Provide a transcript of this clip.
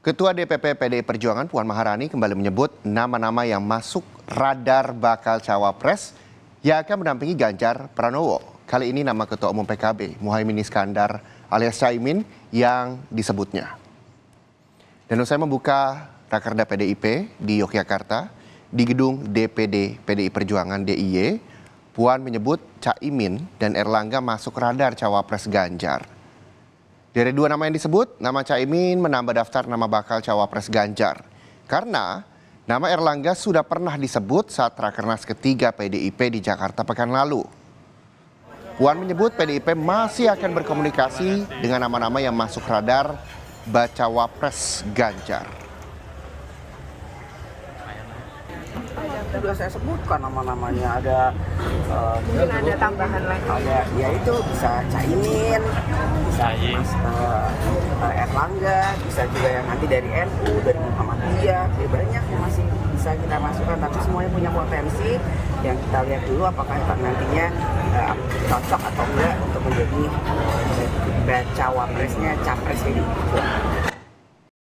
Ketua DPP PDI Perjuangan Puan Maharani kembali menyebut nama-nama yang masuk radar bakal cawapres yang akan mendampingi Ganjar Pranowo. Kali ini nama Ketua Umum PKB Muhaimin Iskandar alias Caimin yang disebutnya. Dan usai membuka Rakerda PDIP di Yogyakarta di gedung DPD PDI Perjuangan DIY, Puan menyebut Caimin dan Airlangga masuk radar cawapres Ganjar. Dari dua nama yang disebut, nama Caimin menambah daftar nama bakal cawapres Ganjar. Karena nama Airlangga sudah pernah disebut saat Rakernas ketiga PDIP di Jakarta pekan lalu. Puan menyebut PDIP masih akan berkomunikasi dengan nama-nama yang masuk radar bacawapres Ganjar. Sudah saya sebutkan nama-namanya, ada tambahan lagi. Ada, yaitu bisa Caimin, bisa Airlangga, bisa juga yang nanti dari NU, dari Muhammadiyah. Jadi banyak yang masih bisa kita masukkan, tapi semuanya punya potensi yang kita lihat dulu apakah nantinya cocok atau enggak untuk menjadi bacawapresnya, capresnya.